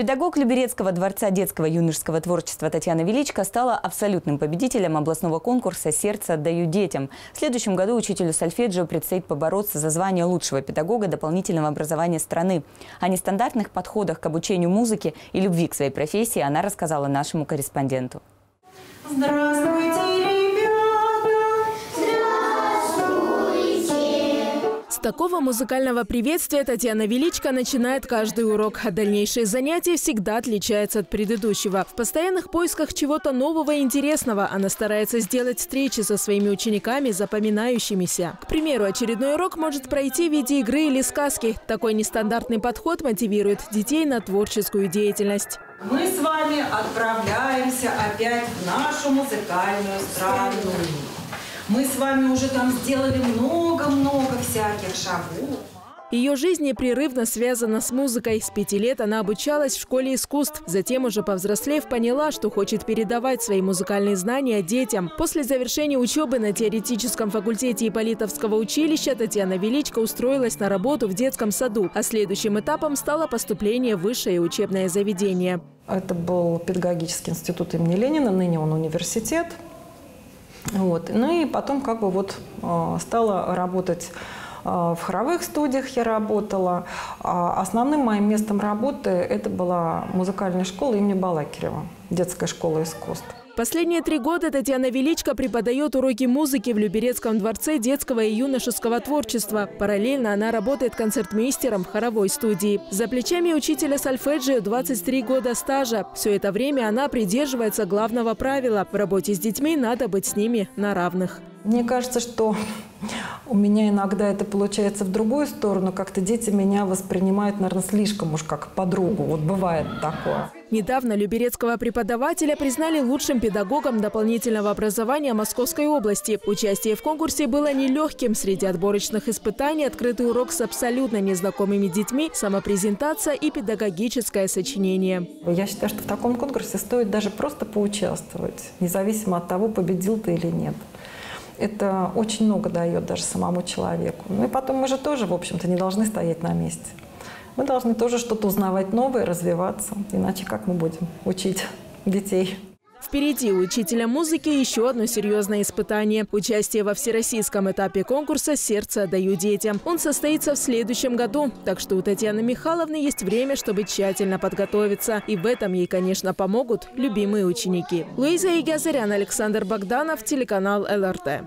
Педагог Люберецкого дворца детского и юношеского творчества Татьяна Величко стала абсолютным победителем областного конкурса «Сердце отдаю детям». В следующем году учителю сольфеджио предстоит побороться за звание лучшего педагога дополнительного образования страны. О нестандартных подходах к обучению музыке и любви к своей профессии она рассказала нашему корреспонденту. Здравствуйте! С такого музыкального приветствия Татьяна Величко начинает каждый урок. А дальнейшие занятия всегда отличаются от предыдущего. В постоянных поисках чего-то нового и интересного она старается сделать встречи со своими учениками запоминающимися. К примеру, очередной урок может пройти в виде игры или сказки. Такой нестандартный подход мотивирует детей на творческую деятельность. Мы с вами отправляемся опять в нашу музыкальную страну. Мы с вами уже там сделали много-много всяких шагов. Ее жизнь непрерывно связана с музыкой. С 5 лет она обучалась в школе искусств. Затем, уже повзрослев, поняла, что хочет передавать свои музыкальные знания детям. После завершения учебы на теоретическом факультете Ипполитовского училища Татьяна Величко устроилась на работу в детском саду. А следующим этапом стало поступление в высшее учебное заведение. Это был педагогический институт имени Ленина, ныне он университет. Вот. Ну и потом как бы вот стала работать в хоровых студиях, я работала. Основным моим местом работы это была музыкальная школа имени Балакирева, детская школа искусств. Последние 3 года Татьяна Величко преподает уроки музыки в Люберецком дворце детского и юношеского творчества. Параллельно она работает концертмейстером в хоровой студии. За плечами учителя сольфеджио 23 года стажа. Все это время она придерживается главного правила – в работе с детьми надо быть с ними на равных. Мне кажется, что у меня иногда это получается в другую сторону. Как-то дети меня воспринимают, наверное, слишком уж как подругу. Вот бывает такое. Недавно люберецкого преподавателя признали лучшим педагогом дополнительного образования Московской области. Участие в конкурсе было нелегким. Среди отборочных испытаний открытый урок с абсолютно незнакомыми детьми, самопрезентация и педагогическое сочинение. Я считаю, что в таком конкурсе стоит даже просто поучаствовать, независимо от того, победил ты или нет. Это очень много дает даже самому человеку. Ну и потом мы же тоже, в общем-то, не должны стоять на месте. Мы должны тоже что-то узнавать новое, развиваться. Иначе как мы будем учить детей? Впереди у учителя музыки еще одно серьезное испытание – участие во всероссийском этапе конкурса «Сердце отдаю детям». Он состоится в следующем году, так что у Татьяны Михайловны есть время, чтобы тщательно подготовиться. И в этом ей, конечно, помогут любимые ученики. Луиза Игазарян, Александр Богданов, телеканал ЛРТ.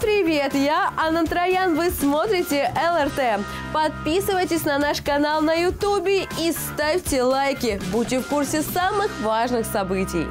Привет, я Анна Троян, вы смотрите ЛРТ. Подписывайтесь на наш канал на Ютубе и ставьте лайки. Будьте в курсе самых важных событий.